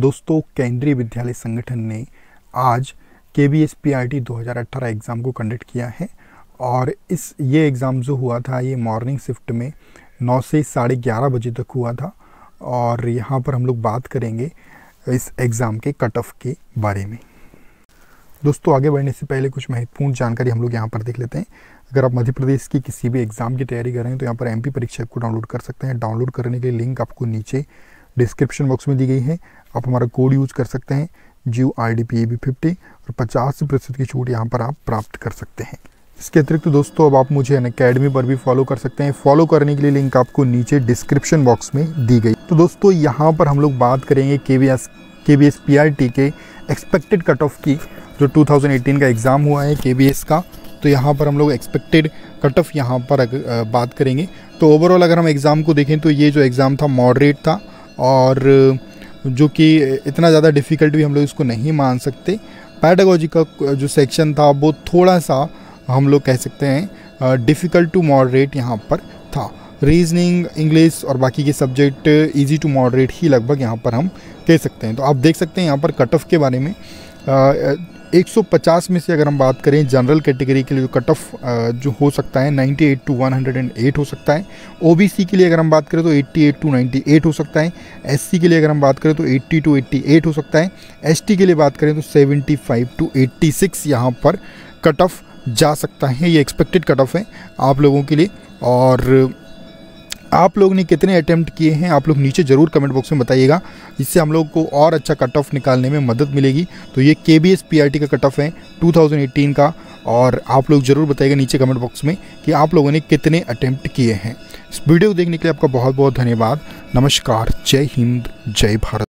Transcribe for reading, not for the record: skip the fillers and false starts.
दोस्तों, केंद्रीय विद्यालय संगठन ने आज KVSPRT 2018 एग्ज़ाम को कंडक्ट किया है और ये एग्ज़ाम जो हुआ था ये मॉर्निंग शिफ्ट में 9 से 11:30 बजे तक हुआ था और यहाँ पर हम लोग बात करेंगे इस एग्ज़ाम के कट ऑफ के बारे में। दोस्तों, आगे बढ़ने से पहले कुछ महत्वपूर्ण जानकारी हम लोग यहाँ पर देख लेते हैं। अगर आप मध्य प्रदेश की किसी भी एग्ज़ाम की तैयारी कर रहे हैं तो यहाँ पर MP परीक्षा को डाउनलोड कर सकते हैं। डाउनलोड करने के लिए लिंक आपको नीचे डिस्क्रिप्शन बॉक्स में दी गई है। आप हमारा कोड यूज़ कर सकते हैं JIORDPAB 50 और 50% की छूट यहाँ पर आप प्राप्त कर सकते हैं। इसके अतिरिक्त दोस्तों, अब आप मुझे N Academy पर भी फॉलो कर सकते हैं। फॉलो करने के लिए लिंक आपको नीचे डिस्क्रिप्शन बॉक्स में दी गई। तो दोस्तों, यहाँ पर हम लोग बात करेंगे KVSPRT के एक्सपेक्टेड कट ऑफ की। जो 2018 का एग्ज़ाम हुआ है KVS का, तो यहाँ पर हम लोग एक्सपेक्टेड कट ऑफ यहाँ पर बात करेंगे। तो ओवरऑल अगर हम एग्ज़ाम को देखें तो ये जो एग्ज़ाम था मॉडरेट था और जो कि इतना ज़्यादा डिफ़िकल्ट भी हम लोग इसको नहीं मान सकते। पैडागोजी का जो सेक्शन था वो थोड़ा सा हम लोग कह सकते हैं डिफ़िकल्ट टू मॉडरेट यहाँ पर था। रीजनिंग, इंग्लिश और बाकी के सब्जेक्ट इजी टू मॉडरेट ही लगभग यहाँ पर हम कह सकते हैं। तो आप देख सकते हैं यहाँ पर कट ऑफ के बारे में 150 में से अगर हम बात करें जनरल कैटेगरी के लिए कट ऑफ जो हो सकता है 98 to 108 हो सकता है। OBC के लिए अगर हम बात करें तो 88 to 98 हो सकता है। SC के लिए अगर हम बात करें तो 80 to 88 हो सकता है। ST के लिए बात करें तो 75 to 86 यहाँ पर कट ऑफ जा सकता है। ये एक्सपेक्टेड कट ऑफ है आप लोगों के लिए। और आप लोग ने कितने अटैम्प्ट किए हैं आप लोग नीचे ज़रूर कमेंट बॉक्स में बताइएगा, इससे हम लोग को और अच्छा कट ऑफ निकालने में मदद मिलेगी। तो ये KVSPRT का कट ऑफ है 2018 का और आप लोग ज़रूर बताइएगा नीचे कमेंट बॉक्स में कि आप लोगों ने कितने अटैम्प्ट किए हैं। इस वीडियो को देखने के लिए आपका बहुत बहुत धन्यवाद। नमस्कार, जय हिंद, जय भारत।